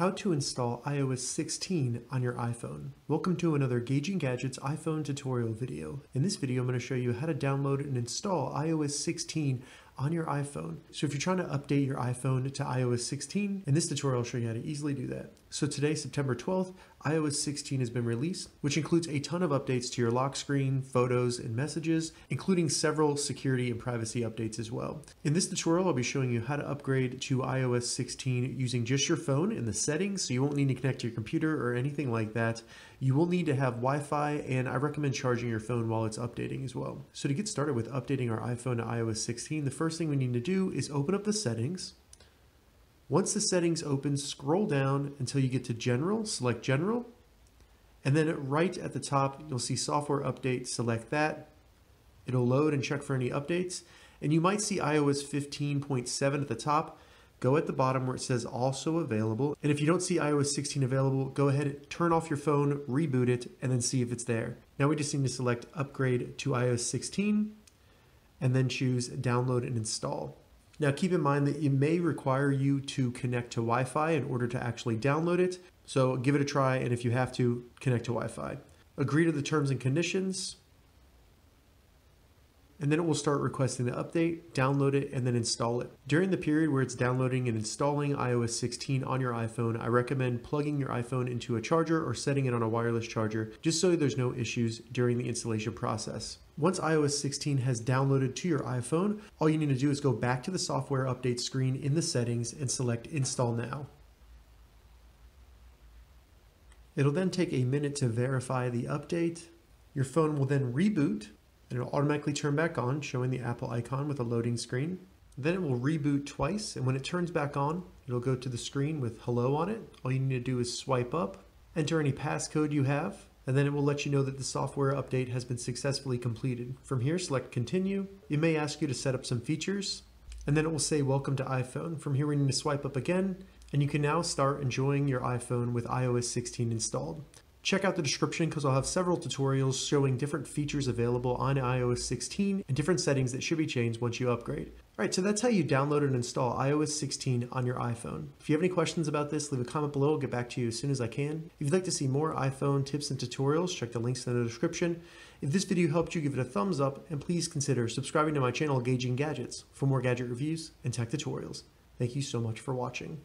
How to install iOS 16 on your iPhone. Welcome to another Gauging Gadgets iPhone tutorial video. In this video, I'm going to show you how to download and install iOS 16 on your iPhone. So if you're trying to update your iPhone to iOS 16, in this tutorial I'll show you how to easily do that. So today, September 12th, iOS 16 has been released, which includes a ton of updates to your lock screen, photos, and messages, including several security and privacy updates as well. In this tutorial, I'll be showing you how to upgrade to iOS 16 using just your phone in the settings, so you won't need to connect to your computer or anything like that. You will need to have Wi-Fi, and I recommend charging your phone while it's updating as well. So to get started with updating our iPhone to iOS 16, the first thing we need to do is open up the settings. Once the settings open, scroll down until you get to General, select General, and then right at the top, you'll see Software Update, select that. It'll load and check for any updates. And you might see iOS 15.7 at the top. Go at the bottom where it says also available. And if you don't see iOS 16 available, go ahead and turn off your phone, reboot it, and then see if it's there. Now we just need to select Upgrade to iOS 16. And then choose download and install. Now keep in mind that it may require you to connect to Wi-Fi in order to actually download it. So give it a try, and if you have to, connect to Wi-Fi. Agree to the terms and conditions. And then it will start requesting the update, download it, and then install it. During the period where it's downloading and installing iOS 16 on your iPhone, I recommend plugging your iPhone into a charger or setting it on a wireless charger, just so there's no issues during the installation process. Once iOS 16 has downloaded to your iPhone, all you need to do is go back to the software update screen in the settings and select Install Now. It'll then take a minute to verify the update. Your phone will then reboot, and it'll automatically turn back on, showing the Apple icon with a loading screen. Then it will reboot twice, and when it turns back on, it'll go to the screen with hello on it. All you need to do is swipe up, enter any passcode you have, and then it will let you know that the software update has been successfully completed. From here, select continue. It may ask you to set up some features, and then it will say welcome to iPhone. From here, we need to swipe up again, and you can now start enjoying your iPhone with iOS 16 installed. Check out the description because I'll have several tutorials showing different features available on iOS 16 and different settings that should be changed once you upgrade. All right, so that's how you download and install iOS 16 on your iPhone. If you have any questions about this, leave a comment below. I'll get back to you as soon as I can. If you'd like to see more iPhone tips and tutorials, check the links in the description. If this video helped you, give it a thumbs up, and please consider subscribing to my channel, Gauging Gadgets, for more gadget reviews and tech tutorials. Thank you so much for watching.